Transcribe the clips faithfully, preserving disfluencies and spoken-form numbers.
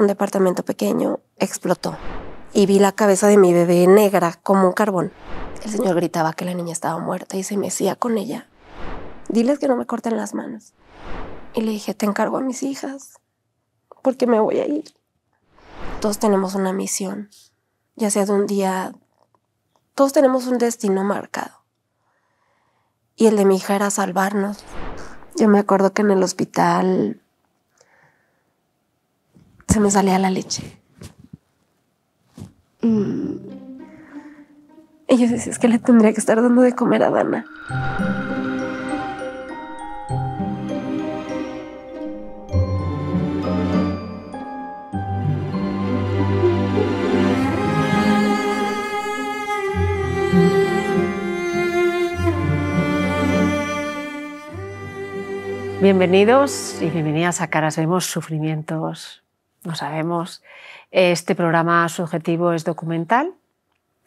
un departamento pequeño, explotó. Y vi la cabeza de mi bebé negra como un carbón. El señor gritaba que la niña estaba muerta y se mecía con ella. Diles que no me corten las manos. Y le dije, te encargo a mis hijas, porque me voy a ir. Todos tenemos una misión, ya sea de un día... Todos tenemos un destino marcado. Y el de mi hija era salvarnos. Yo me acuerdo que en el hospital se me salía la leche. Y yo decía, es que le tendría que estar dando de comer a Dana. Bienvenidos y bienvenidas a Caras. Vemos sufrimientos, no sabemos. Este programa, su objetivo es documental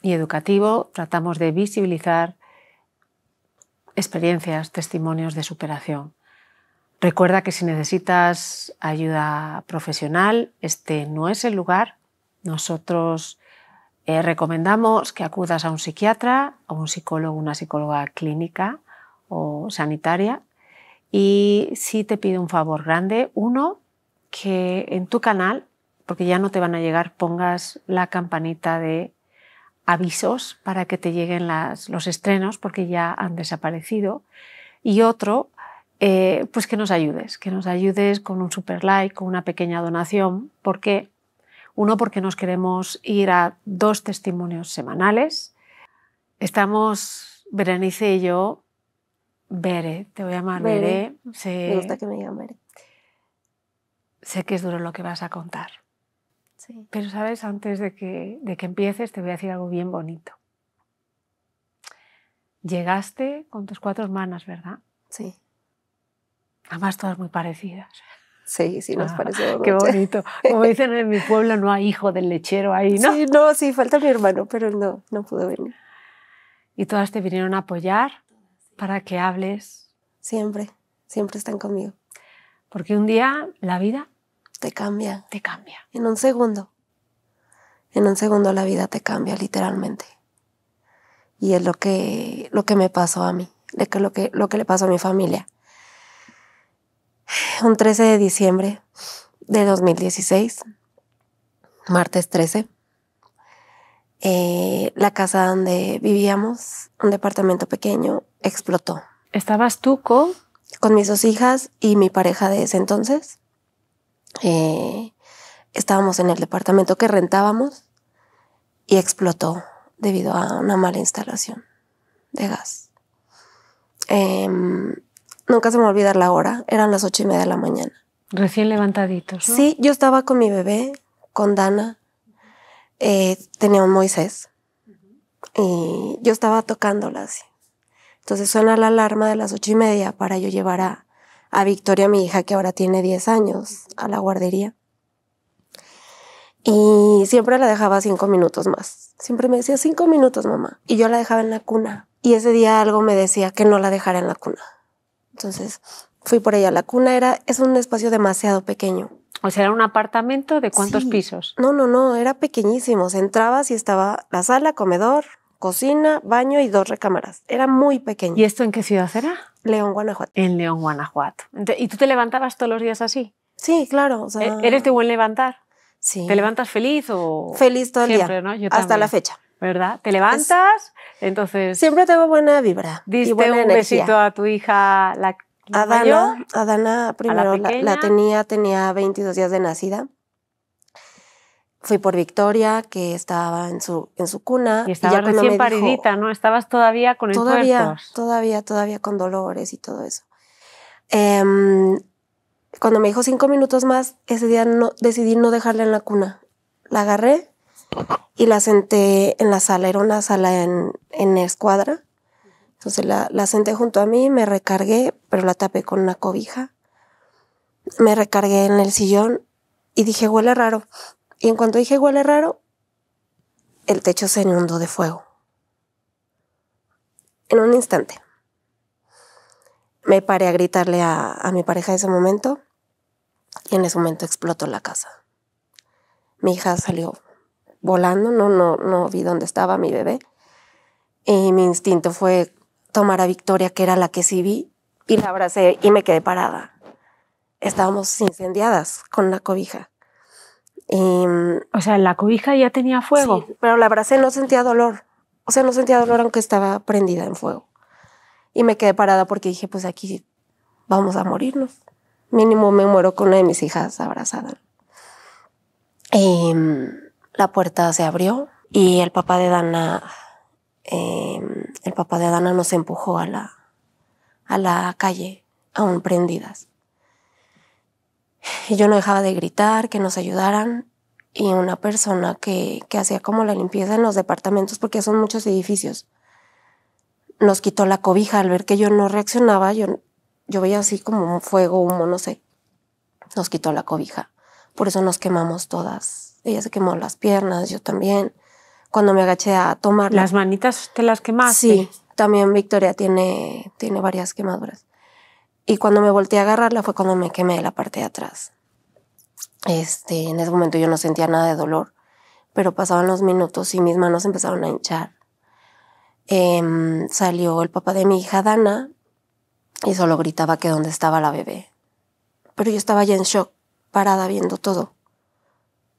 y educativo. Tratamos de visibilizar experiencias, testimonios de superación. Recuerda que si necesitas ayuda profesional, este no es el lugar. Nosotros eh, recomendamos que acudas a un psiquiatra, a un psicólogo, una psicóloga clínica o sanitaria. Y sí te pido un favor grande, uno, que en tu canal, porque ya no te van a llegar, pongas la campanita de avisos para que te lleguen las, los estrenos, porque ya han desaparecido. Y otro, eh, pues que nos ayudes, que nos ayudes con un super like, con una pequeña donación, porque uno, porque nos queremos ir a dos testimonios semanales. Estamos, Berenice y yo, Bere, te voy a llamar Bere. Bere. Sí. Me gusta que me digan Bere. Sé que es duro lo que vas a contar. Sí. Pero, ¿sabes? Antes de que, de que empieces, te voy a decir algo bien bonito. Llegaste con tus cuatro hermanas, ¿verdad? Sí. Además, todas muy parecidas. Sí, sí, nos ah, parece bonito. Qué bonito. Como dicen en mi pueblo, no hay hijo del lechero ahí, ¿no? Sí, no, sí, falta mi hermano, pero no, no pudo venir. Y todas te vinieron a apoyar. Para que hables. Siempre, siempre están conmigo. Porque un día la vida... Te cambia. Te cambia. En un segundo. En un segundo la vida te cambia, literalmente. Y es lo que, lo que me pasó a mí, lo que, lo que le pasó a mi familia. Un trece de diciembre de dos mil dieciséis, martes trece, eh, la casa donde vivíamos, un departamento pequeño, explotó. ¿Estabas tú con...? Con mis dos hijas y mi pareja de ese entonces. Eh, estábamos en el departamento que rentábamos y explotó debido a una mala instalación de gas. Eh, nunca se me va a olvidar la hora. Eran las ocho y media de la mañana. Recién levantaditos, ¿no? Sí, yo estaba con mi bebé, con Dana. Eh, tenía un Moisés. Y yo estaba tocándola así. Entonces suena la alarma de las ocho y media para yo llevar a, a Victoria, mi hija, que ahora tiene diez años, a la guardería. Y siempre la dejaba cinco minutos más. Siempre me decía, cinco minutos, mamá. Y yo la dejaba en la cuna. Y ese día algo me decía que no la dejara en la cuna. Entonces fui por ella. La cuna era, es un espacio demasiado pequeño. O sea, ¿era un apartamento de cuántos sí. pisos? No, no, no. Era pequeñísimo. Se entraba y estaba la sala, comedor, cocina, baño y dos recámaras. Era muy pequeño. ¿Y esto en qué ciudad era? León, Guanajuato. En León, Guanajuato. ¿Y tú te levantabas todos los días así? Sí, claro. O sea... ¿Eres de buen levantar? Sí. ¿Te levantas feliz o...? Feliz todo el Siempre, día. ¿No? Yo hasta también. La fecha. ¿Verdad? Te levantas, es... entonces... Siempre tengo buena vibra. Diste y buena un energía. Besito a tu hija, la a mayor, Dana, a Dana, primero a la, la, la tenía, tenía veintidós días de nacida. Fui por Victoria, que estaba en su, en su cuna. Y estabas y recién paridita, dijo, ¿no? Estabas todavía con todavía, entuertos. Todavía, todavía con dolores y todo eso. Eh, cuando me dijo cinco minutos más, ese día no, decidí no dejarla en la cuna. La agarré y la senté en la sala. Era una sala en, en escuadra. Entonces la, la senté junto a mí, me recargué, pero la tapé con una cobija. Me recargué en el sillón y dije, huele raro. Y en cuanto dije huele raro, el techo se inundó de fuego. En un instante. Me paré a gritarle a, a mi pareja en ese momento y en ese momento explotó la casa. Mi hija salió volando, no, no, no vi dónde estaba mi bebé. Y mi instinto fue tomar a Victoria, que era la que sí vi, y la abracé y me quedé parada. Estábamos incendiadas con la cobija. Y, o sea, la cobija ya tenía fuego. Sí, pero la abracé, no sentía dolor. O sea, no sentía dolor aunque estaba prendida en fuego. Y me quedé parada porque dije, pues aquí vamos a morirnos. Mínimo me muero con una de mis hijas abrazada. Y la puerta se abrió y el papá de Dana... Eh, el papá de Dana nos empujó a la, a la calle, aún prendidas. Y yo no dejaba de gritar, que nos ayudaran. Y una persona que, que hacía como la limpieza en los departamentos, porque son muchos edificios, nos quitó la cobija. Al ver que yo no reaccionaba, yo, yo veía así como un fuego, humo, no sé. Nos quitó la cobija. Por eso nos quemamos todas. Ella se quemó las piernas, yo también. Cuando me agaché a tomarla. ¿Las manitas te las quemaste? Sí, también Victoria tiene, tiene varias quemaduras. Y cuando me volteé a agarrarla fue cuando me quemé la parte de atrás. Este, en ese momento yo no sentía nada de dolor, pero pasaban los minutos y mis manos empezaron a hinchar. Eh, salió el papá de mi hija, Dana, y solo gritaba que dónde estaba la bebé. Pero yo estaba ya en shock, parada viendo todo.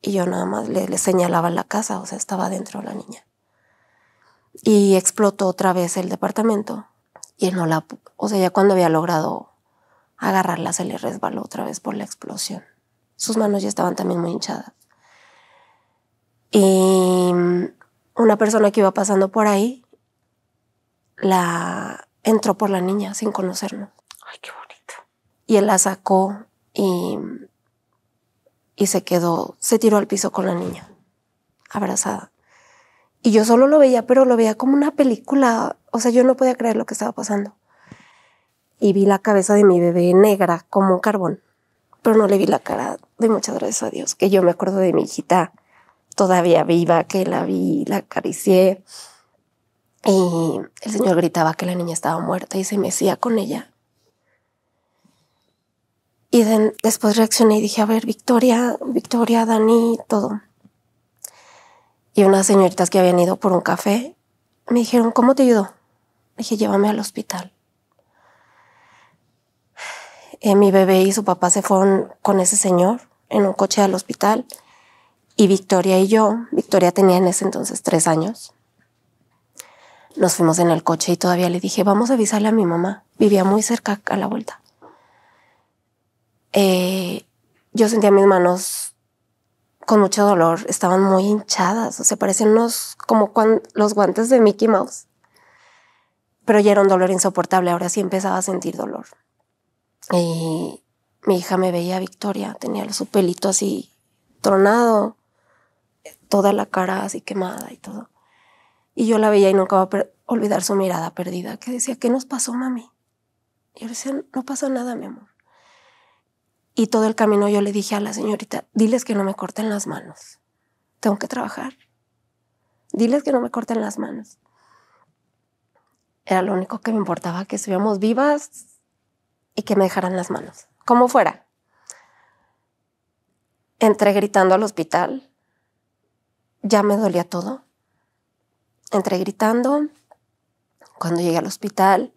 Y yo nada más le, le señalaba la casa, o sea, estaba dentro la niña. Y explotó otra vez el departamento. Y no la, o sea, ya cuando había logrado agarrarla, se le resbaló otra vez por la explosión. Sus manos ya estaban también muy hinchadas. Y una persona que iba pasando por ahí, la entró por la niña sin conocernos. Ay, qué bonito. Y él la sacó y... Y se quedó, se tiró al piso con la niña, abrazada. Y yo solo lo veía, pero lo veía como una película. O sea, yo no podía creer lo que estaba pasando. Y vi la cabeza de mi bebé negra, como un carbón. Pero no le vi la cara. Doy muchas gracias a Dios, que yo me acuerdo de mi hijita todavía viva, que la vi, la acaricié. Y el señor gritaba que la niña estaba muerta y se mecía con ella. Y de, después reaccioné y dije, a ver, Victoria, Victoria, Dani, todo. Y unas señoritas que habían ido por un café me dijeron, ¿cómo te ayudó? Dije, llévame al hospital. Eh, mi bebé y su papá se fueron con ese señor en un coche al hospital. Y Victoria y yo, Victoria tenía en ese entonces tres años. Nos fuimos en el coche y todavía le dije, vamos a avisarle a mi mamá. Vivía muy cerca a la vuelta. Eh, yo sentía mis manos con mucho dolor, estaban muy hinchadas, o sea, parecían unos, como cuan, los guantes de Mickey Mouse. Pero ya era un dolor insoportable, ahora sí empezaba a sentir dolor. Y mi hija me veía, Victoria, tenía su pelito así tronado, toda la cara así quemada y todo. Y yo la veía y nunca voy a olvidar su mirada perdida, que decía, ¿qué nos pasó, mami? Y yo le decía, no pasó nada, mi amor. Y todo el camino yo le dije a la señorita, diles que no me corten las manos. Tengo que trabajar. Diles que no me corten las manos. Era lo único que me importaba, que estuviéramos vivas y que me dejaran las manos. Como fuera. Entré gritando al hospital. Ya me dolía todo. Entré gritando. Cuando llegué al hospital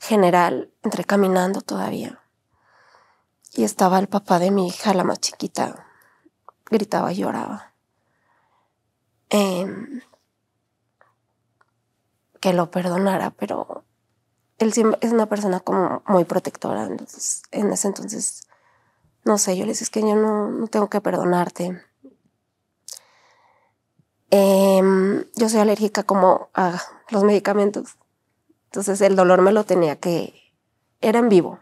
general, entré caminando todavía. Y estaba el papá de mi hija, la más chiquita. Gritaba y lloraba. Eh, que lo perdonara, pero él es una persona como muy protectora. Entonces, en ese entonces, no sé, yo le decía, es que yo no, no tengo que perdonarte. Eh, yo soy alérgica como a los medicamentos. Entonces el dolor me lo tenía que... Era en vivo.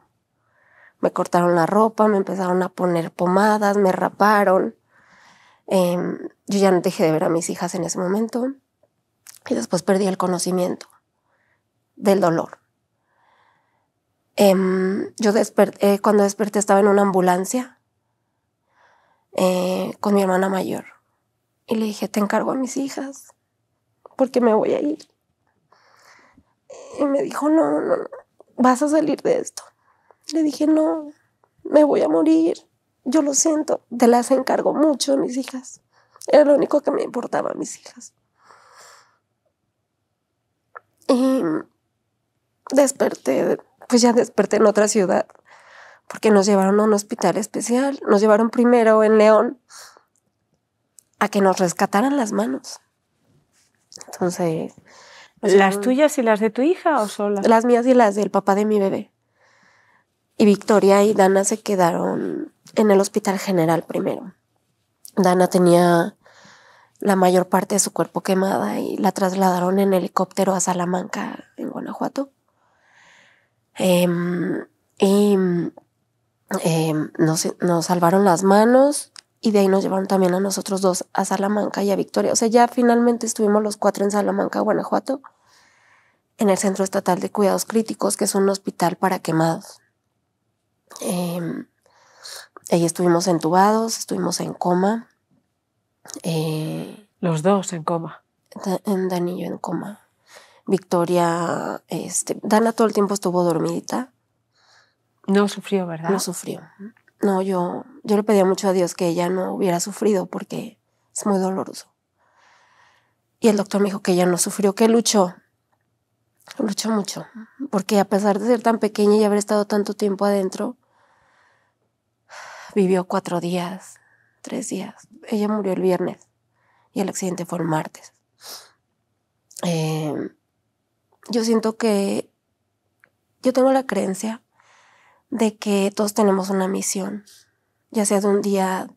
Me cortaron la ropa, me empezaron a poner pomadas, me raparon. Eh, yo ya no dejé de ver a mis hijas en ese momento. Y después perdí el conocimiento del dolor. Eh, yo desperté, eh, cuando desperté estaba en una ambulancia eh, con mi hermana mayor. Y le dije, te encargo a mis hijas porque me voy a ir. Y me dijo, no, no, no, vas a salir de esto. Le dije, no, me voy a morir, yo lo siento. Te las encargo mucho a mis hijas. Era lo único que me importaba, mis hijas. Y desperté, pues ya desperté en otra ciudad, porque nos llevaron a un hospital especial. Nos llevaron primero en León a que nos rescataran las manos. Entonces... ¿Las tuyas y las de tu hija o solas? Las mías y las del papá de mi bebé. Y Victoria y Dana se quedaron en el hospital general primero. Dana tenía la mayor parte de su cuerpo quemada y la trasladaron en helicóptero a Salamanca, en Guanajuato. Eh, y eh, nos, nos salvaron las manos y de ahí nos llevaron también a nosotros dos a Salamanca y a Victoria. O sea, ya finalmente estuvimos los cuatro en Salamanca, Guanajuato, en el Centro Estatal de Cuidados Críticos, que es un hospital para quemados. Eh, ahí estuvimos entubados, estuvimos en coma. Eh, los dos en coma. En Danillo en coma. Victoria, este, Dana todo el tiempo estuvo dormidita. No sufrió, ¿verdad? No sufrió. No, yo, yo le pedía mucho a Dios que ella no hubiera sufrido porque es muy doloroso. Y el doctor me dijo que ella no sufrió, que luchó. Luchó mucho, porque a pesar de ser tan pequeña y haber estado tanto tiempo adentro, vivió cuatro días, tres días. Ella murió el viernes y el accidente fue el martes. Eh, yo siento que... Yo tengo la creencia de que todos tenemos una misión, ya sea de un día,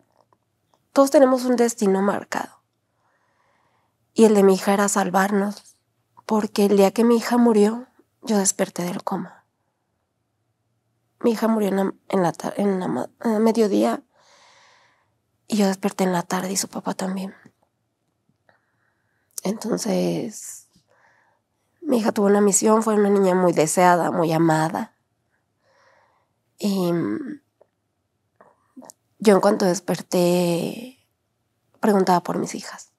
todos tenemos un destino marcado. Y el de mi hija era salvarnos, porque el día que mi hija murió, yo desperté del coma. Mi hija murió en la, en la, en la, en el mediodía y yo desperté en la tarde y su papá también. Entonces, mi hija tuvo una misión, fue una niña muy deseada, muy amada. Y yo en cuanto desperté, preguntaba por mis hijas.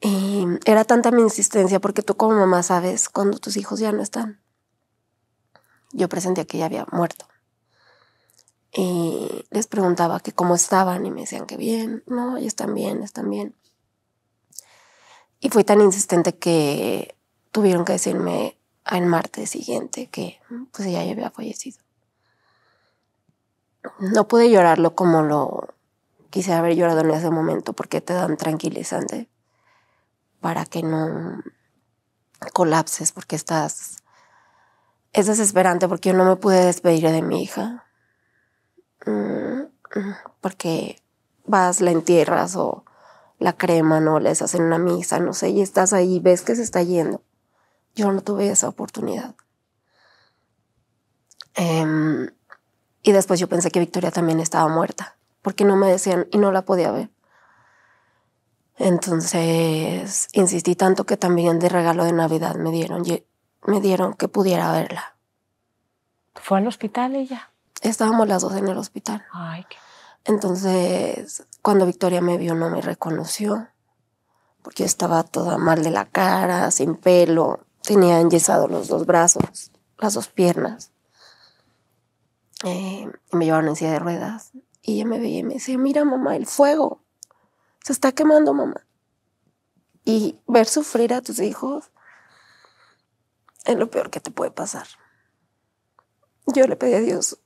Y era tanta mi insistencia, porque tú como mamá sabes cuando tus hijos ya no están. Yo presentía que ya había muerto. Y les preguntaba que cómo estaban y me decían que bien. No, ellos están bien, están bien. Y fui tan insistente que tuvieron que decirme al martes siguiente que pues ella ya había fallecido. No pude llorarlo como lo quise haber llorado en ese momento, porque te dan tranquilizante para que no colapses, porque estás... Es desesperante, porque yo no me pude despedir de mi hija, porque vas, la entierras o la creman o les hacen una misa, no sé, y estás ahí, ves que se está yendo. Yo no tuve esa oportunidad. Um, Y después yo pensé que Victoria también estaba muerta, porque no me decían y no la podía ver. Entonces insistí tanto que también de regalo de Navidad me dieron, me dieron que pudiera verla. ¿Fue al hospital ella? Estábamos las dos en el hospital. Ay, qué... Entonces cuando Victoria me vio no me reconoció, porque yo estaba toda mal de la cara, sin pelo, tenía enyesados los dos brazos, las dos piernas. Eh, y me llevaron en silla de ruedas y ella me veía y me decía, mira mamá, el fuego, se está quemando mamá. Y ver sufrir a tus hijos es lo peor que te puede pasar. Yo le pedí a Dios,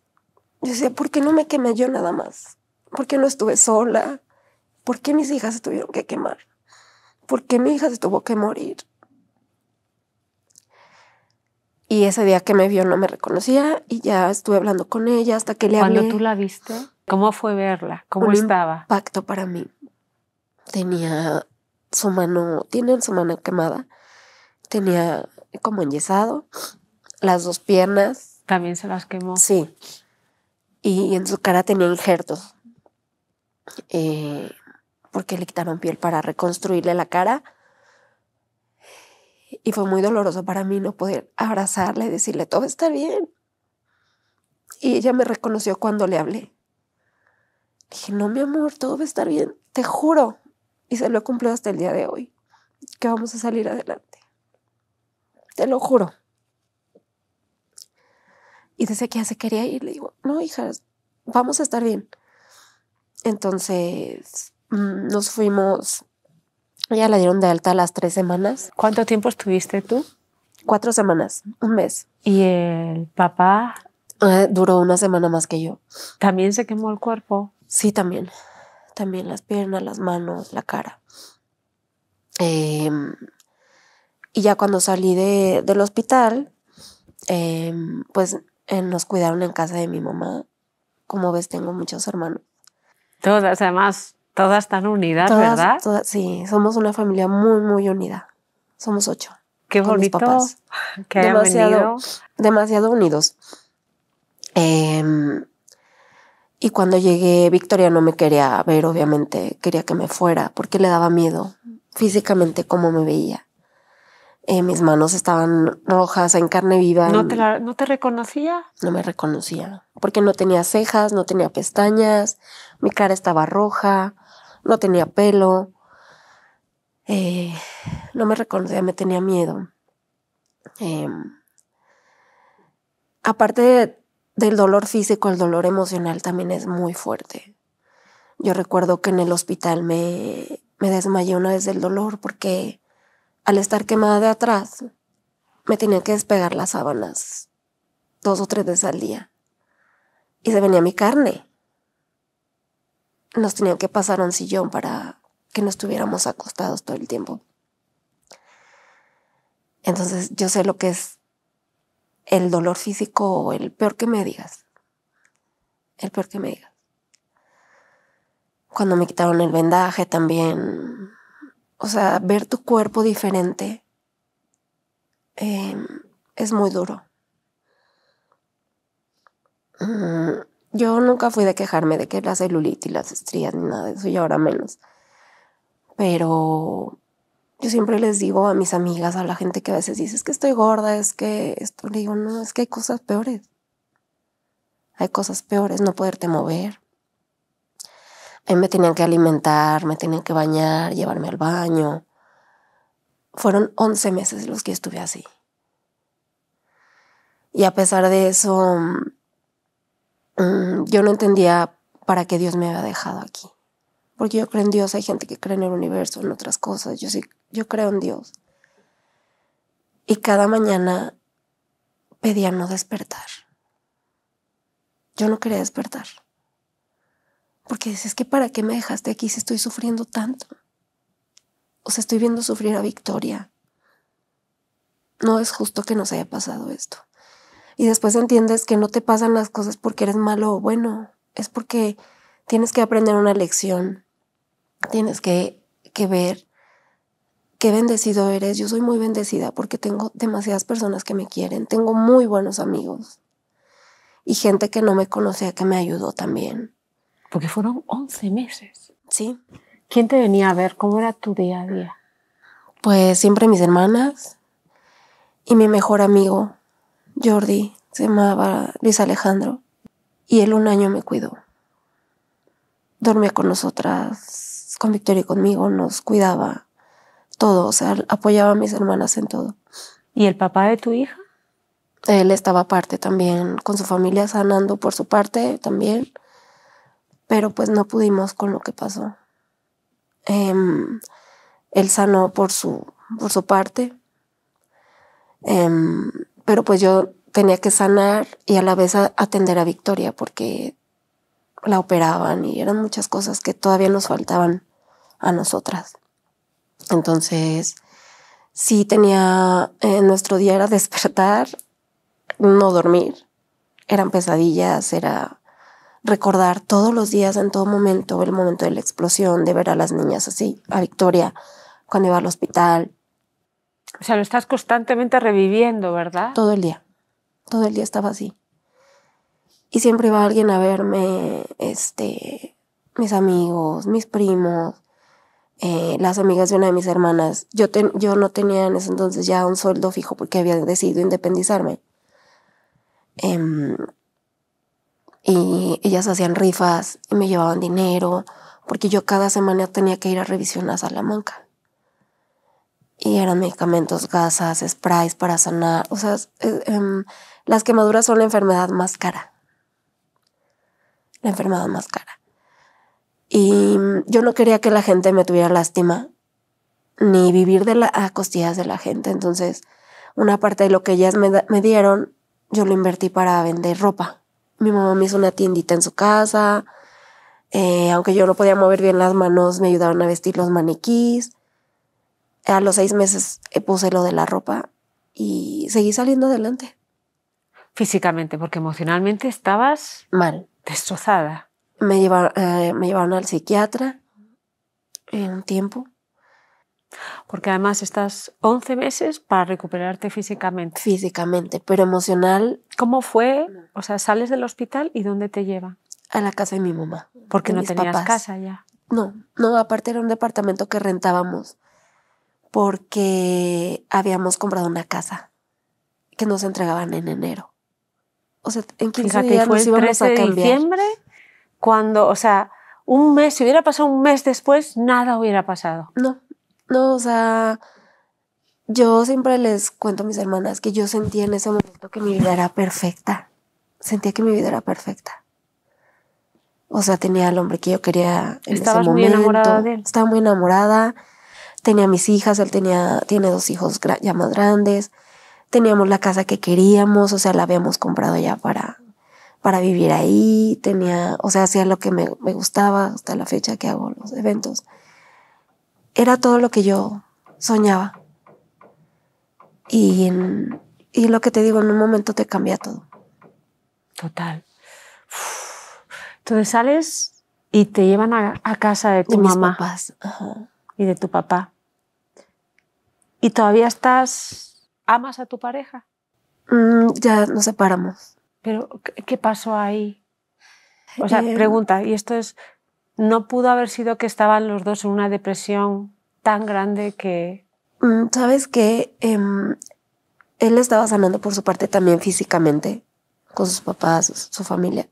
yo decía, ¿por qué no me quemé yo nada más? ¿Por qué no estuve sola? ¿Por qué mis hijas se tuvieron que quemar? ¿Por qué mi hija se tuvo que morir? Y ese día que me vio no me reconocía y ya estuve hablando con ella hasta que le hablé. Cuando tú la viste, ¿cómo fue verla? ¿Cómo estaba? Un impacto para mí. Tenía su mano, tiene su mano quemada, tenía como enyesado, las dos piernas. ¿También se las quemó? Sí. Y en su cara tenía injertos, eh, porque le quitaron piel para reconstruirle la cara. Y fue muy doloroso para mí no poder abrazarla y decirle, todo está bien. Y ella me reconoció cuando le hablé. Dije, no, mi amor, todo va a estar bien, te juro. Y se lo he cumplido hasta el día de hoy, que vamos a salir adelante. Te lo juro. Y desde que ya se quería ir, le digo, no, hija, vamos a estar bien. Entonces, nos fuimos, ya la dieron de alta a las tres semanas. ¿Cuánto tiempo estuviste tú? Cuatro semanas, un mes. ¿Y el papá? Eh, duró una semana más que yo. ¿También se quemó el cuerpo? Sí, también. También las piernas, las manos, la cara. Eh, y ya cuando salí de, del hospital, eh, pues eh, nos cuidaron en casa de mi mamá. Como ves, tengo muchos hermanos. Todas, además, todas están unidas, todas, ¿verdad? Todas, sí, somos una familia muy, muy unida. Somos ocho. Qué bonito que hayan demasiado, venido. Demasiado unidos. Eh, y cuando llegué, Victoria no me quería ver, obviamente. Quería que me fuera porque le daba miedo físicamente cómo me veía. Eh, mis manos estaban rojas, en carne viva. ¿No te, la, ¿No te reconocía? No me reconocía, porque no tenía cejas, no tenía pestañas, mi cara estaba roja, no tenía pelo. Eh, no me reconocía, me tenía miedo. Eh, aparte de, del dolor físico, el dolor emocional también es muy fuerte. Yo recuerdo que en el hospital me, me desmayé una vez del dolor porque... al estar quemada de atrás, me tenía que despegar las sábanas dos o tres veces al día. Y se venía mi carne. Nos tenían que pasar a un sillón para que no estuviéramos acostados todo el tiempo. Entonces yo sé lo que es el dolor físico o el peor que me digas. El peor que me digas. Cuando me quitaron el vendaje también... O sea, ver tu cuerpo diferente eh, es muy duro. Mm, yo nunca fui de quejarme de que la celulitis y las estrías ni nada de eso, y ahora menos. Pero yo siempre les digo a mis amigas, a la gente que a veces dice, es que estoy gorda, es que esto. Le digo, no, es que hay cosas peores. Hay cosas peores, no poderte mover. Me tenían que alimentar, me tenían que bañar, llevarme al baño. Fueron once meses los que estuve así. Y a pesar de eso, yo no entendía para qué Dios me había dejado aquí. Porque yo creo en Dios, hay gente que cree en el universo, en otras cosas. Yo sí, yo creo en Dios. Y cada mañana pedía no despertar. Yo no quería despertar. Porque dices, que ¿para qué me dejaste aquí si estoy sufriendo tanto? O sea, estoy viendo sufrir a Victoria. No es justo que nos haya pasado esto. Y después entiendes que no te pasan las cosas porque eres malo o bueno. Es porque tienes que aprender una lección. Tienes que, que ver qué bendecido eres. Yo soy muy bendecida porque tengo demasiadas personas que me quieren. Tengo muy buenos amigos. Y gente que no me conocía que me ayudó también. Porque fueron once meses. Sí. ¿Quién te venía a ver? ¿Cómo era tu día a día? Pues siempre mis hermanas y mi mejor amigo, Jordi, se llamaba Luis Alejandro. Y él un año me cuidó. Dormía con nosotras, con Victoria y conmigo, nos cuidaba todo. O sea, apoyaba a mis hermanas en todo. ¿Y el papá de tu hija? Él estaba aparte también, con su familia sanando por su parte también. Pero pues no pudimos con lo que pasó. Eh, él sanó por su, por su parte. Eh, pero pues yo tenía que sanar y a la vez a, atender a Victoria porque la operaban y eran muchas cosas que todavía nos faltaban a nosotras. Entonces, sí tenía... Eh, nuestro día era despertar, no dormir. Eran pesadillas, era... recordar todos los días, en todo momento, el momento de la explosión, de ver a las niñas así, a Victoria, cuando iba al hospital. O sea, lo estás constantemente reviviendo, ¿verdad? Todo el día. Todo el día estaba así. Y siempre iba alguien a verme, este, mis amigos, mis primos, eh, las amigas de una de mis hermanas. Yo, ten, yo no tenía en ese entonces ya un sueldo fijo porque había decidido independizarme. Eh, Y ellas hacían rifas y me llevaban dinero, porque yo cada semana tenía que ir a revisión a Salamanca. Y eran medicamentos, gasas, sprays para sanar. O sea, es, eh, las quemaduras son la enfermedad más cara. La enfermedad más cara. Y yo no quería que la gente me tuviera lástima, ni vivir de la, a costillas de la gente. Entonces, una parte de lo que ellas me, me dieron, yo lo invertí para vender ropa. Mi mamá me hizo una tiendita en su casa. Eh, aunque yo no podía mover bien las manos, me ayudaron a vestir los maniquís. A los seis meses puse lo de la ropa y seguí saliendo adelante. Físicamente, porque emocionalmente estabas... mal. Destrozada. Me llevaron, eh, me llevaron al psiquiatra en un tiempo. Porque además estás once meses para recuperarte físicamente. Físicamente, pero emocional... ¿Cómo fue? O sea, sales del hospital y ¿dónde te lleva? A la casa de mi mamá. Porque no tenías papás. Casa ya. No, no, aparte era un departamento que rentábamos porque habíamos comprado una casa que nos entregaban en enero. O sea, en quince Fíjate, días nos íbamos a cambiar. Fíjate, fue el trece de diciembre cuando, o sea, un mes, si hubiera pasado un mes después, nada hubiera pasado. No. No, o sea, yo siempre les cuento a mis hermanas que yo sentía en ese momento que mi vida era perfecta. Sentía que mi vida era perfecta. O sea, tenía al hombre que yo quería en ese momento. Estabas muy enamorada de él. Estaba muy enamorada. Tenía mis hijas, él tenía, tiene dos hijos ya más grandes. Teníamos la casa que queríamos, o sea, la habíamos comprado ya para, para vivir ahí. Tenía, o sea, hacía lo que me, me gustaba hasta la fecha que hago los eventos. Era todo lo que yo soñaba. Y, en, y lo que te digo, en un momento te cambia todo. Total. Uf. Entonces sales y te llevan a, a casa de tu de mamá. Mis papás. Ajá. Y de tu papá. ¿Y todavía estás... amas a tu pareja? Mm, ya nos separamos. ¿Pero qué pasó ahí? O sea, eh... pregunta, y esto es... ¿No pudo haber sido que estaban los dos en una depresión tan grande que...? ¿Sabes qué? Eh, él estaba sanando por su parte también físicamente, con sus papás, su, su familia.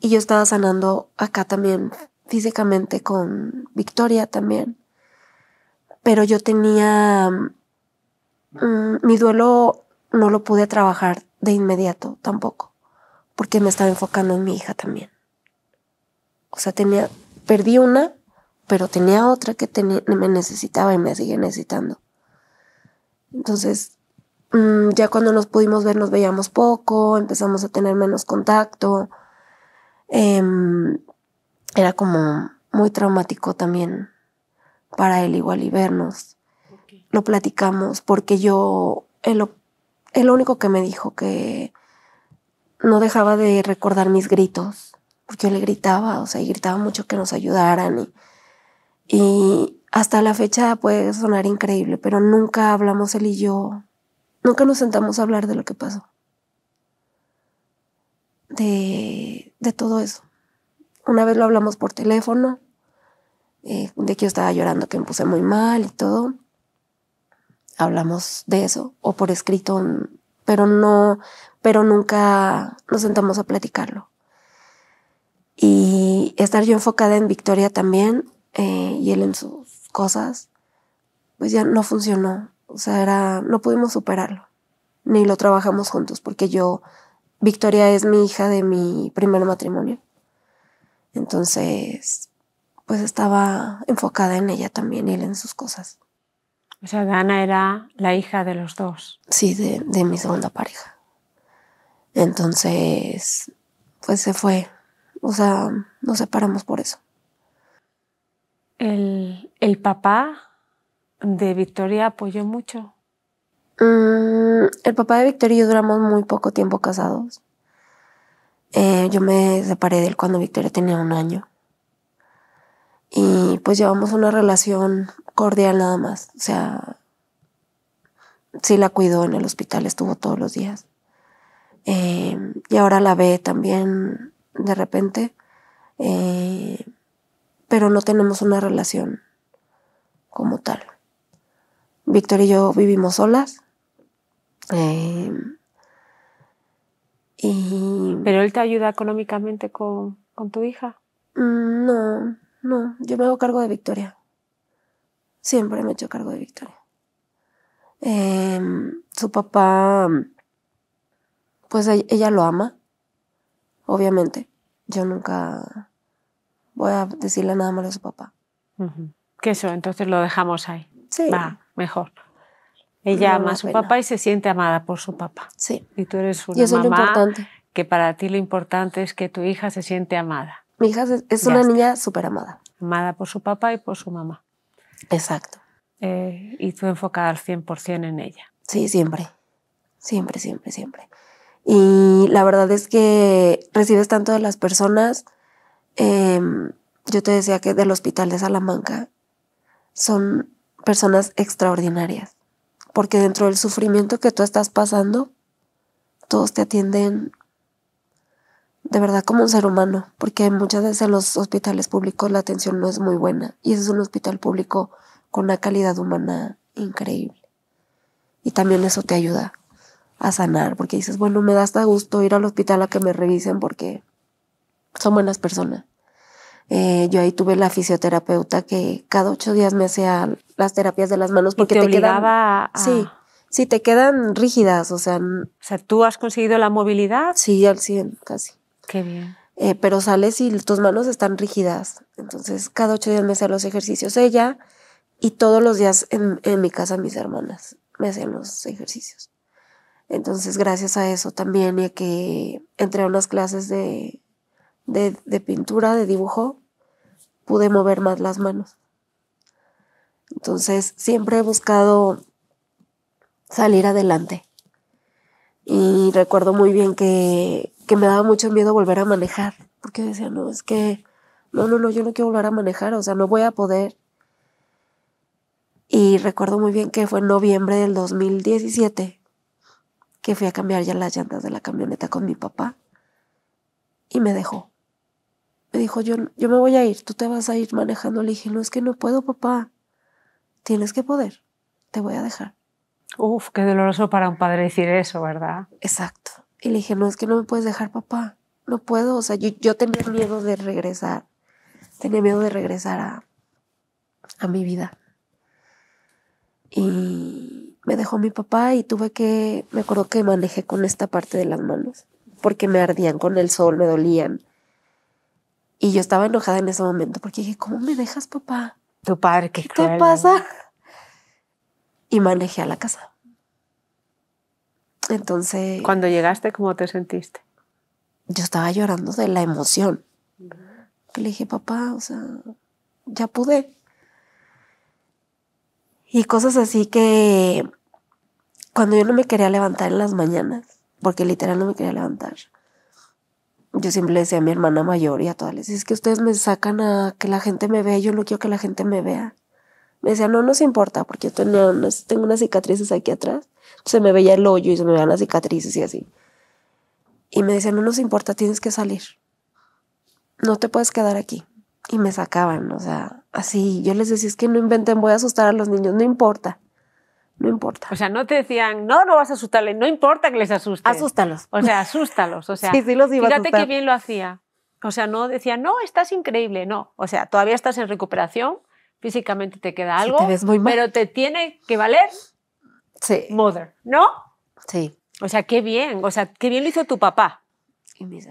Y yo estaba sanando acá también físicamente con Victoria también. Pero yo tenía... Mm, mi duelo no lo pude trabajar de inmediato tampoco, porque me estaba enfocando en mi hija también. O sea, tenía, perdí una, pero tenía otra que tenía, me necesitaba y me sigue necesitando. Entonces, mmm, ya cuando nos pudimos ver, nos veíamos poco, empezamos a tener menos contacto. Eh, era como muy traumático también para él igual y vernos. Okay. Lo platicamos porque yo, él, él lo único que me dijo que no dejaba de recordar mis gritos. Porque yo le gritaba, o sea, y gritaba mucho que nos ayudaran. Y, y hasta la fecha puede sonar increíble, pero nunca hablamos él y yo, nunca nos sentamos a hablar de lo que pasó. De, de todo eso. Una vez lo hablamos por teléfono, eh, de que yo estaba llorando, que me puse muy mal y todo. Hablamos de eso, o por escrito, pero, no, pero nunca nos sentamos a platicarlo. Y estar yo enfocada en Victoria también, eh, y él en sus cosas, pues ya no funcionó. O sea, era, no pudimos superarlo, ni lo trabajamos juntos, porque yo, Victoria es mi hija de mi primer matrimonio. Entonces, pues estaba enfocada en ella también y él en sus cosas. O sea, Dana era la hija de los dos. Sí, de, de mi segunda pareja. Entonces, pues se fue. O sea, nos separamos por eso. ¿El, el papá de Victoria apoyó mucho? Mm, el papá de Victoria y yo duramos muy poco tiempo casados. Eh, yo me separé de él cuando Victoria tenía un año. Y pues llevamos una relación cordial nada más. O sea, sí la cuidó en el hospital, estuvo todos los días. Eh, y ahora la ve también... de repente, eh, pero no tenemos una relación como tal. Victoria y yo vivimos solas. Eh, y ¿Pero él te ayuda económicamente con, con tu hija? No, no, yo me hago cargo de Victoria. Siempre me he hecho cargo de Victoria. Eh, su papá, pues ella lo ama. Obviamente, yo nunca, voy a decirle nada malo a su papá. Uh-huh. Que eso, entonces lo dejamos ahí. Sí. Va, mejor. Ella no ama a su pena. papá y se siente amada por su papá. Sí. Y tú eres una y eso mamá es lo importante. Que para ti lo importante es que tu hija se siente amada. Mi hija es una niña súper amada. Amada por su papá y por su mamá. Exacto. Eh, y tú enfocada al cien por cien en ella. Sí, siempre. Siempre, siempre, siempre. Y la verdad es que recibes tanto de las personas. Eh, yo te decía que del hospital de Salamanca son personas extraordinarias. Porque dentro del sufrimiento que tú estás pasando, todos te atienden de verdad como un ser humano. Porque muchas veces en los hospitales públicos la atención no es muy buena. Y ese es un hospital público con una calidad humana increíble. Y también eso te ayuda a sanar. Porque dices, bueno, me da hasta gusto ir al hospital a que me revisen porque son buenas personas. Eh, yo ahí tuve la fisioterapeuta que cada ocho días me hacía las terapias de las manos porque te, te quedan... A... Sí, sí, te quedan rígidas, o sea... O sea, ¿tú has conseguido la movilidad? Sí, al cien, casi. Qué bien. Eh, pero sales y tus manos están rígidas. Entonces, cada ocho días me hacía los ejercicios ella y todos los días en, en mi casa mis hermanas me hacían los ejercicios. Entonces, gracias a eso también y a que entré a unas clases de... De, de pintura, de dibujo, pude mover más las manos. Entonces, siempre he buscado salir adelante. Y recuerdo muy bien que, que me daba mucho miedo volver a manejar, porque decía, no, es que, no, no, no, yo no quiero volver a manejar, o sea, no voy a poder. Y recuerdo muy bien que fue en noviembre del dos mil diecisiete que fui a cambiar ya las llantas de la camioneta con mi papá y me dejó. Me dijo, yo, yo me voy a ir, tú te vas a ir manejando. Le dije, no, es que no puedo, papá. Tienes que poder, te voy a dejar. Uf, qué doloroso para un padre decir eso, ¿verdad? Exacto. Y le dije, no, es que no me puedes dejar, papá. No puedo, o sea, yo, yo tenía miedo de regresar. Tenía miedo de regresar a, a mi vida. Y me dejó mi papá y tuve que, me acuerdo que manejé con esta parte de las manos, porque me ardían con el sol, me dolían. Y yo estaba enojada en ese momento porque dije, ¿cómo me dejas, papá? Tu padre, qué cruel. ¿Qué te pasa? Y manejé a la casa. Entonces... Cuando llegaste, ¿cómo te sentiste? Yo estaba llorando de la emoción. Le dije, papá, o sea, ya pude. Y cosas así que... Cuando yo no me quería levantar en las mañanas, porque literal no me quería levantar. Yo siempre le decía a mi hermana mayor y a todas, les decía, es que ustedes me sacan a que la gente me vea, yo no quiero que la gente me vea. Me decía, no nos importa, porque yo tenía unas, tengo unas cicatrices aquí atrás, se me veía el hoyo y se me veían las cicatrices y así. Y me decía, no nos importa, tienes que salir. No te puedes quedar aquí. Y me sacaban, o sea, así. Yo les decía, es que no inventen, voy a asustar a los niños, no importa. No importa. O sea, no te decían, no, no vas a asustarles, no importa que les asustes. Asústalos. O sea, asústalos. O sea, sí, sí los iba fíjate qué bien lo hacía. O sea, no decía, no, estás increíble, no. O sea, todavía estás en recuperación, físicamente te queda algo, sí, te ves muy mal, pero te tiene que valer sí. Mother, ¿no? Sí. O sea, qué bien, o sea, qué bien lo hizo tu papá.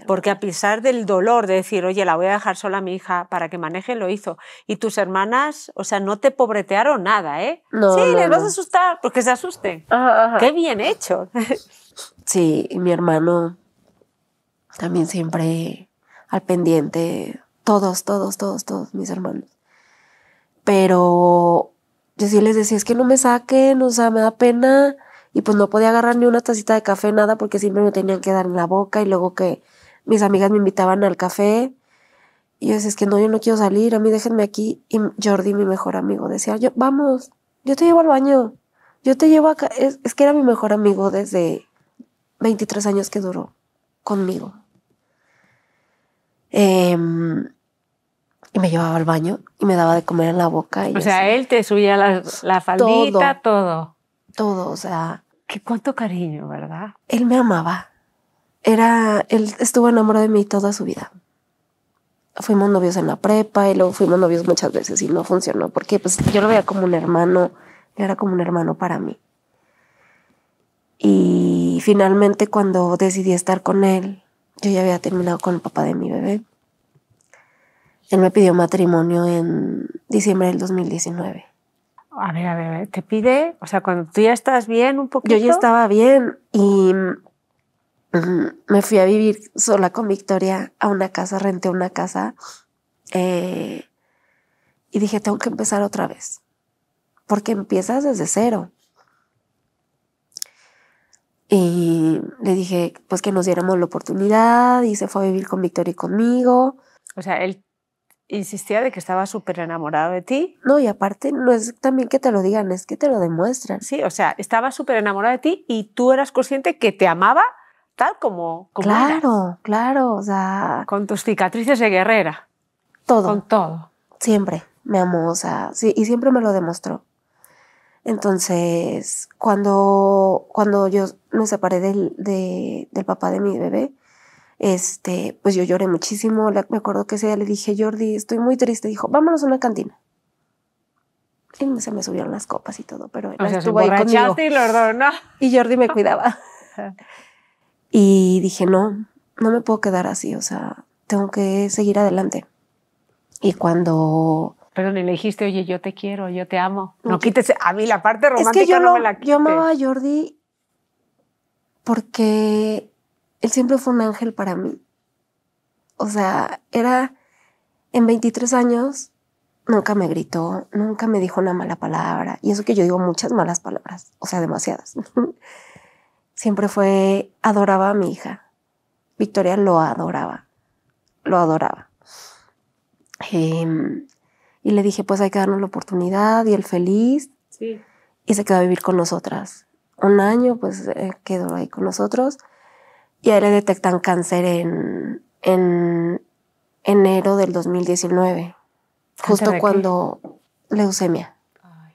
Porque a pesar del dolor de decir, oye, la voy a dejar sola a mi hija para que maneje, lo hizo. Y tus hermanas, o sea, no te pobretearon nada, ¿eh? No, sí, no, les no. vas a asustar, porque se asusten. Ajá, ajá. Qué bien hecho. Sí, y mi hermano también siempre al pendiente. Todos, todos, todos, todos mis hermanos. Pero yo sí les decía, es que no me saquen, o sea, me da pena... Y pues no podía agarrar ni una tacita de café, nada, porque siempre me tenían que dar en la boca. Y luego que mis amigas me invitaban al café. Y yo decía, es que no, yo no quiero salir, a mí déjenme aquí. Y Jordi, mi mejor amigo, decía, yo, vamos, yo te llevo al baño. Yo te llevo acá. Es, es que era mi mejor amigo desde veintitrés años que duró conmigo. Eh, y me llevaba al baño y me daba de comer en la boca. Y o sea, así. Él te subía la, la faldita, todo. todo. Todo, o sea... ¿Qué cuánto cariño, ¿verdad? Él me amaba. Era, él estuvo enamorado de mí toda su vida. Fuimos novios en la prepa y luego fuimos novios muchas veces y no funcionó. Porque pues, yo lo veía como un hermano, era como un hermano para mí. Y finalmente cuando decidí estar con él, yo ya había terminado con el papá de mi bebé. Él me pidió matrimonio en diciembre del dos mil diecinueve. A ver, a ver, a ver, te pide, o sea, cuando tú ya estás bien un poquito. Yo ya estaba bien y me fui a vivir sola con Victoria a una casa, renté una casa eh, y dije, tengo que empezar otra vez, porque empiezas desde cero. Y le dije pues que nos diéramos la oportunidad y se fue a vivir con Victoria y conmigo. O sea, él insistía de que estaba súper enamorado de ti. No, y aparte no es también que te lo digan, es que te lo demuestran. Sí, o sea, estaba súper enamorado de ti y tú eras consciente que te amaba tal como, como Claro, eras. claro, o sea... Con tus cicatrices de guerrera. Todo. Con todo. Siempre me amó, o sea, sí, y siempre me lo demostró. Entonces, cuando, cuando yo me separé del, de, del papá de mi bebé, este, pues yo lloré muchísimo. Me acuerdo que ese día le dije, Jordi, estoy muy triste. Dijo, vámonos a una cantina. Y se me subieron las copas y todo, pero él o sea, estuvo ahí conmigo. Y, Lordo, no. y Jordi me cuidaba. Y dije, no, no me puedo quedar así, o sea, tengo que seguir adelante. Y cuando... Pero ni le dijiste, oye, yo te quiero, yo te amo. No quites a mí la parte romántica, es que yo no lo, me la quites. Yo amaba a Jordi porque él siempre fue un ángel para mí. O sea, era... En veintitrés años nunca me gritó, nunca me dijo una mala palabra. Y eso que yo digo muchas malas palabras, o sea, demasiadas. Siempre fue... Adoraba a mi hija. Victoria lo adoraba. Lo adoraba. Eh, Y le dije, pues hay que darnos la oportunidad, y él feliz. Sí. Y se quedó a vivir con nosotras. Un año, pues, eh, quedó ahí con nosotros. Y ahí le detectan cáncer en, en enero del dos mil diecinueve. Justo cuando... Leucemia. Ay.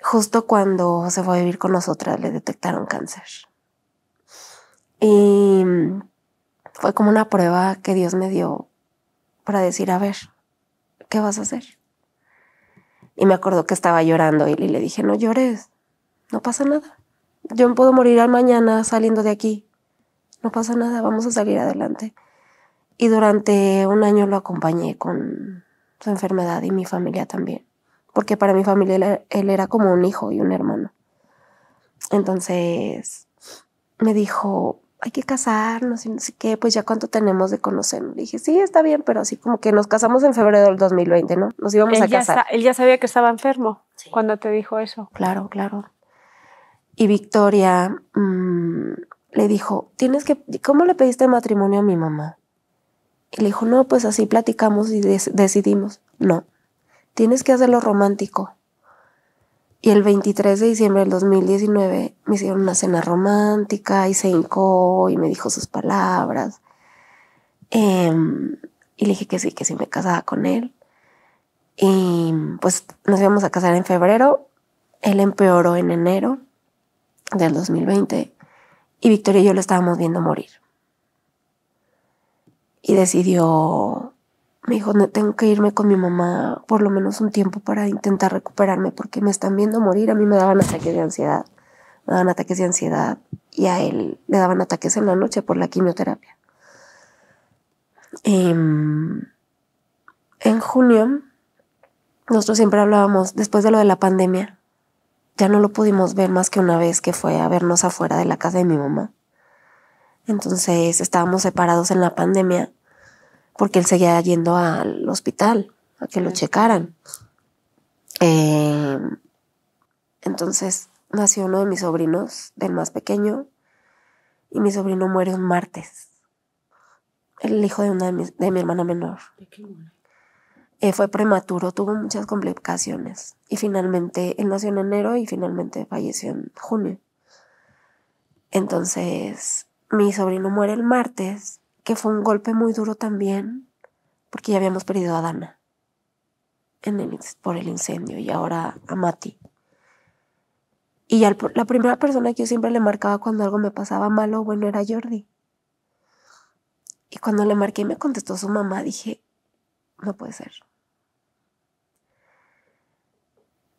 Justo cuando se fue a vivir con nosotras, le detectaron cáncer. Y fue como una prueba que Dios me dio para decir, a ver... ¿Qué vas a hacer? Y me acuerdo que estaba llorando y le dije, no llores, no pasa nada. Yo me puedo morir al mañana saliendo de aquí. No pasa nada, vamos a salir adelante. Y durante un año lo acompañé con su enfermedad y mi familia también. Porque para mi familia él era como un hijo y un hermano. Entonces me dijo... hay que casarnos y no sé qué, pues ya cuánto tenemos de conocernos. Le dije, sí, está bien, pero así como que nos casamos en febrero del dos mil veinte, ¿no? Nos íbamos él a casar. Él ya sabía que estaba enfermo sí. cuando te dijo eso. Claro, claro. Y Victoria mmm, le dijo, tienes que, ¿cómo le pediste matrimonio a mi mamá? Y le dijo, no, pues así platicamos y decidimos. No, tienes que hacerlo romántico. Y el veintitrés de diciembre del dos mil diecinueve me hicieron una cena romántica y se hincó y me dijo sus palabras. Eh, y le dije que sí, que sí me casaba con él. Y pues nos íbamos a casar en febrero. Él empeoró en enero del dos mil veinte. Y Victoria y yo lo estábamos viendo morir. Y decidió... Me dijo, tengo que irme con mi mamá por lo menos un tiempo para intentar recuperarme porque me están viendo morir. A mí me daban ataques de ansiedad. Me daban ataques de ansiedad y a él le daban ataques en la noche por la quimioterapia. Y en junio, nosotros siempre hablábamos, después de lo de la pandemia, ya no lo pudimos ver más que una vez que fue a vernos afuera de la casa de mi mamá. Entonces estábamos separados en la pandemia porque él seguía yendo al hospital a que lo checaran. Eh, entonces nació uno de mis sobrinos, del más pequeño, y mi sobrino muere un martes. El hijo de, una de, mis, de mi hermana menor. Eh, fue prematuro, tuvo muchas complicaciones. Y finalmente, él nació en enero y finalmente falleció en junio. Entonces, mi sobrino muere el martes, que fue un golpe muy duro también, porque ya habíamos perdido a Dana en el, por el incendio y ahora a Mati. Y al, la primera persona que yo siempre le marcaba cuando algo me pasaba malo, bueno, era Jordi. Y cuando le marqué y me contestó su mamá, dije, no puede ser.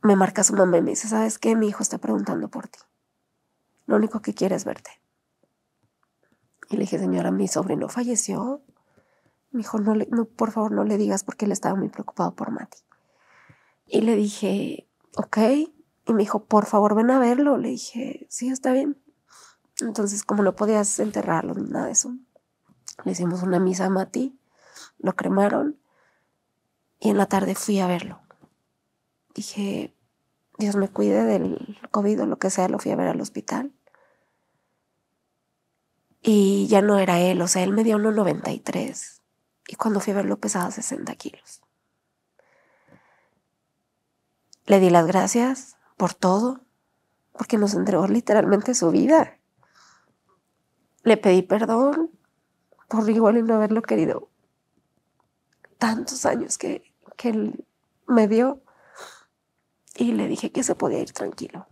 Me marca su mamá y me dice, ¿sabes qué? Mi hijo está preguntando por ti. Lo único que quiere es verte. Y le dije, señora, mi sobrino falleció. Me dijo, no, le, no, por favor, no le digas, porque él estaba muy preocupado por Mati. Y le dije, ok. Y me dijo, por favor, ven a verlo. Le dije, sí, está bien. Entonces, como no podías enterrarlo ni nada de eso, le hicimos una misa a Mati, lo cremaron, y en la tarde fui a verlo. Dije, Dios me cuide del COVID o lo que sea, lo fui a ver al hospital. Y ya no era él, o sea, él medía uno noventa y tres. Y cuando fui a verlo pesaba sesenta kilos. Le di las gracias por todo, porque nos entregó literalmente su vida. Le pedí perdón por igual y no haberlo querido tantos años que, que él me dio. Y le dije que se podía ir tranquilo.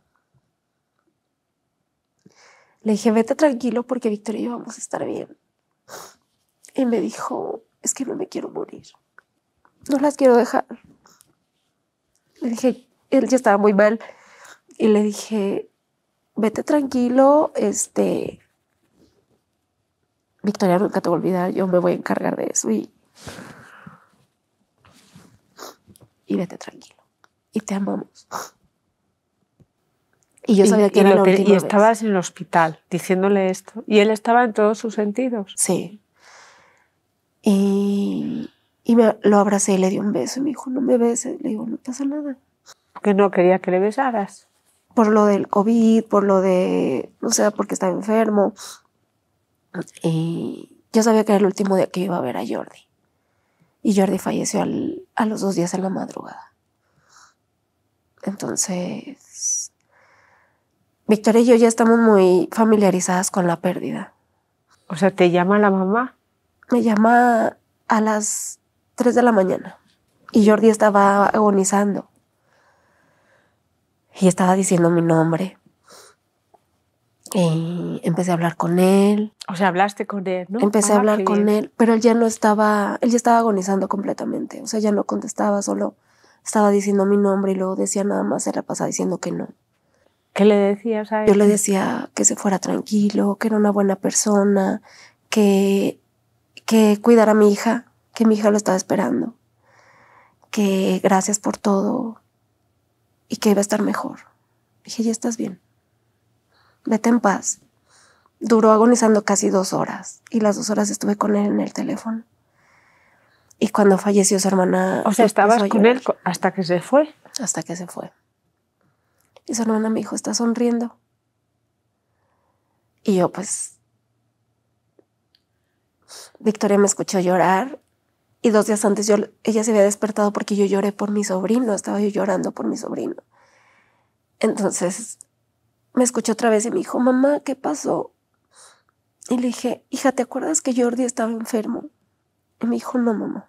Le dije, vete tranquilo porque Victoria y yo vamos a estar bien. Y me dijo, es que no me quiero morir. No las quiero dejar. Le dije, él ya estaba muy mal. Y le dije, vete tranquilo, este... Victoria nunca te va a olvidar, yo me voy a encargar de eso. Y, y vete tranquilo. Y te amamos. Y yo sabía y, que y era la te, última Y estabas vez. En el hospital diciéndole esto. Y él estaba en todos sus sentidos. Sí. Y, y me, lo abracé y le di un beso. Y me dijo, no me beses. Le digo, no pasa nada. Porque no quería que le besaras. Por lo del COVID, por lo de... No sé, porque estaba enfermo. Y yo sabía que era el último día que iba a ver a Jordi. Y Jordi falleció al, a los dos días en la madrugada. Entonces... Victoria y yo ya estamos muy familiarizadas con la pérdida. O sea, ¿te llama la mamá? Me llama a las tres de la mañana. Y Jordi estaba agonizando. Y estaba diciendo mi nombre. Y empecé a hablar con él. O sea, hablaste con él, ¿no? Empecé ah, a hablar con él, pero él ya no estaba... Él ya estaba agonizando completamente. O sea, ya no contestaba, solo estaba diciendo mi nombre y luego decía nada más, era pasada diciendo que no. ¿Qué le decías a él? Yo le decía que se fuera tranquilo, que era una buena persona, que, que cuidara a mi hija, que mi hija lo estaba esperando, que gracias por todo y que iba a estar mejor. Dije, ya estás bien, vete en paz. Duró agonizando casi dos horas y las dos horas estuve con él en el teléfono. Y cuando falleció su hermana... O sea, estabas con él hasta que se fue. Hasta que se fue. Y su hermana me dijo, está sonriendo. Y yo, pues... Victoria me escuchó llorar. Y dos días antes yo, ella se había despertado porque yo lloré por mi sobrino. Estaba yo llorando por mi sobrino. Entonces me escuchó otra vez y me dijo, mamá, ¿qué pasó? Y le dije, hija, ¿te acuerdas que Jordi estaba enfermo? Y me dijo, no, mamá.